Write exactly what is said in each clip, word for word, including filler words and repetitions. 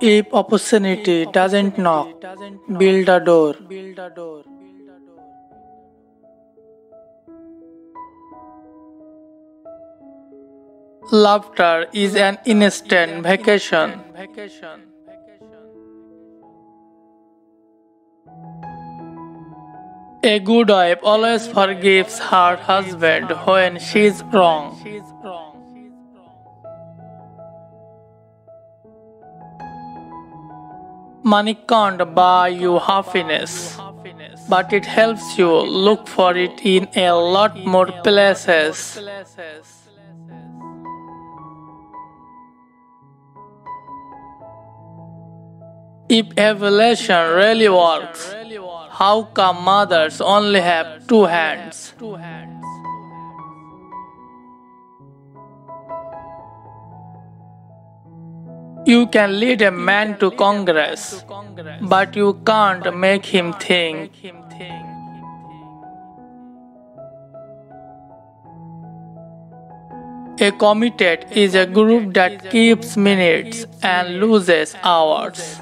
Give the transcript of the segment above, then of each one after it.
If opportunity doesn't knock, build a door. Laughter is an instant vacation. A good wife always forgives her husband when she is wrong. Money can't buy you happiness, but it helps you look for it in a lot more places. If evolution really works, how come mothers only have two hands? You can lead a man to Congress, but you can't make him think. A committee is a group that keeps minutes and loses hours.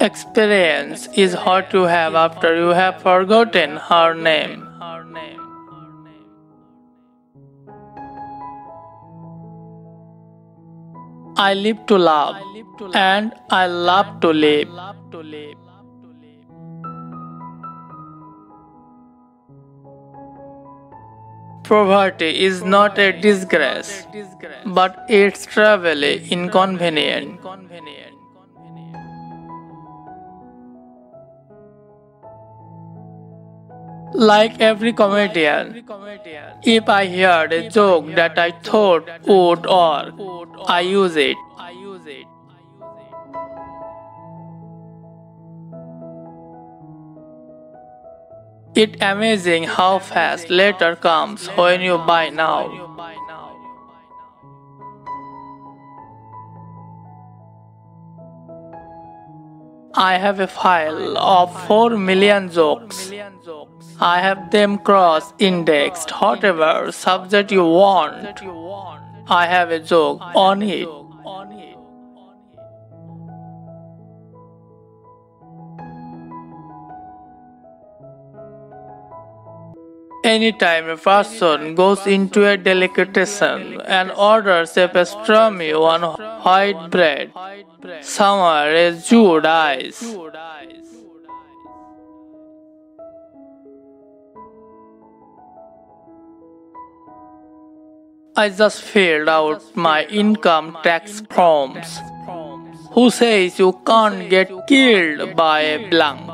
Experience is what you have after you have forgotten her name. I live to love, and I love to live. Poverty is not a disgrace, but it's terribly inconvenient. Like every comedian, if I heard a joke that I thought would work, I use it. It's amazing how fast later comes when you buy now. I have a file of four million jokes. I have them cross-indexed, whatever subject you want. I have a joke on it. Anytime a person goes into a delicatessen and orders a pastrami on white bread, somewhere a Jew dies. I just filled out my income tax forms. Who says you can't get killed by a blank?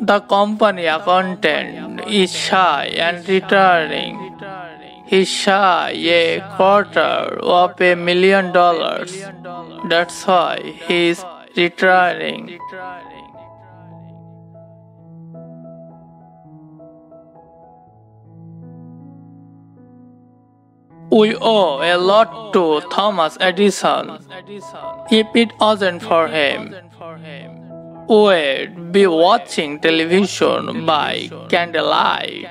The company accountant is shy and retiring. He's shy a quarter of a million dollars. That's why he's retiring. We owe a lot to Thomas Edison. If it wasn't for him, we'd be watching television by candlelight.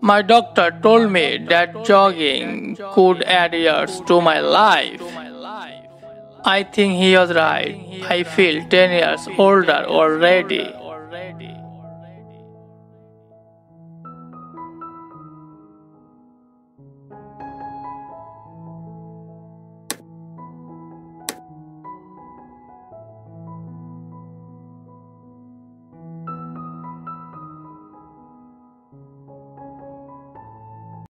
My doctor told me that jogging could add years to my life. I think he was right. I feel ten years older already.